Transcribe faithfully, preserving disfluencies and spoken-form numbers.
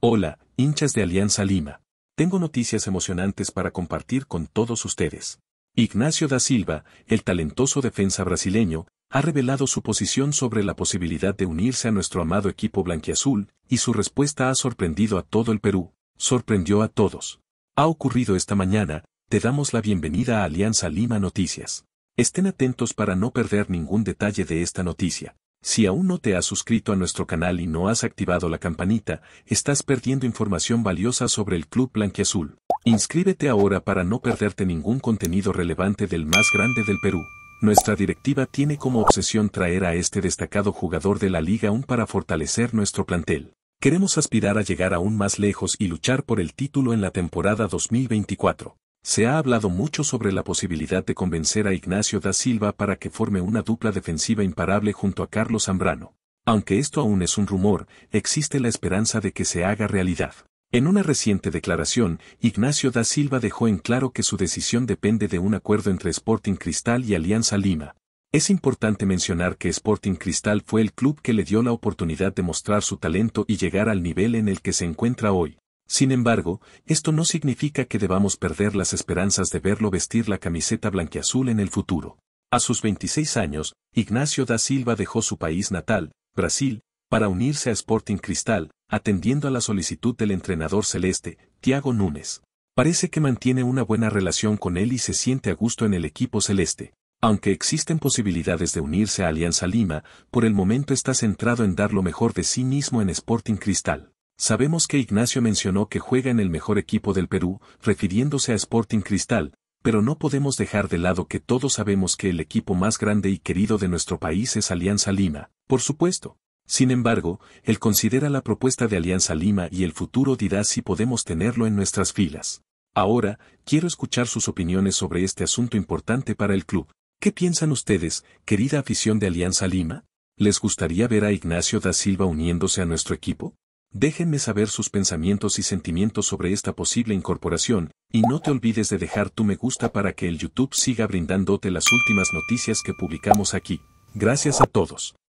Hola, hinchas de Alianza Lima. Tengo noticias emocionantes para compartir con todos ustedes. Ignacio da Silva, el talentoso defensa brasileño, ha revelado su posición sobre la posibilidad de unirse a nuestro amado equipo blanquiazul, y su respuesta ha sorprendido a todo el Perú, sorprendió a todos. Ha ocurrido esta mañana, te damos la bienvenida a Alianza Lima Noticias. Estén atentos para no perder ningún detalle de esta noticia. Si aún no te has suscrito a nuestro canal y no has activado la campanita, estás perdiendo información valiosa sobre el club blanquiazul. Inscríbete ahora para no perderte ningún contenido relevante del más grande del Perú. Nuestra directiva tiene como obsesión traer a este destacado jugador de la Liga uno para fortalecer nuestro plantel. Queremos aspirar a llegar aún más lejos y luchar por el título en la temporada dos mil veinticuatro. Se ha hablado mucho sobre la posibilidad de convencer a Ignacio da Silva para que forme una dupla defensiva imparable junto a Carlos Zambrano. Aunque esto aún es un rumor, existe la esperanza de que se haga realidad. En una reciente declaración, Ignacio da Silva dejó en claro que su decisión depende de un acuerdo entre Sporting Cristal y Alianza Lima. Es importante mencionar que Sporting Cristal fue el club que le dio la oportunidad de mostrar su talento y llegar al nivel en el que se encuentra hoy. Sin embargo, esto no significa que debamos perder las esperanzas de verlo vestir la camiseta blanquiazul en el futuro. A sus veintiséis años, Ignacio da Silva dejó su país natal, Brasil, para unirse a Sporting Cristal, atendiendo a la solicitud del entrenador celeste, Thiago Núñez. Parece que mantiene una buena relación con él y se siente a gusto en el equipo celeste. Aunque existen posibilidades de unirse a Alianza Lima, por el momento está centrado en dar lo mejor de sí mismo en Sporting Cristal. Sabemos que Ignacio mencionó que juega en el mejor equipo del Perú, refiriéndose a Sporting Cristal, pero no podemos dejar de lado que todos sabemos que el equipo más grande y querido de nuestro país es Alianza Lima, por supuesto. Sin embargo, él considera la propuesta de Alianza Lima y el futuro dirá si podemos tenerlo en nuestras filas. Ahora, quiero escuchar sus opiniones sobre este asunto importante para el club. ¿Qué piensan ustedes, querida afición de Alianza Lima? ¿Les gustaría ver a Ignacio da Silva uniéndose a nuestro equipo? Déjenme saber sus pensamientos y sentimientos sobre esta posible incorporación, y no te olvides de dejar tu me gusta para que el YouTube siga brindándote las últimas noticias que publicamos aquí. Gracias a todos.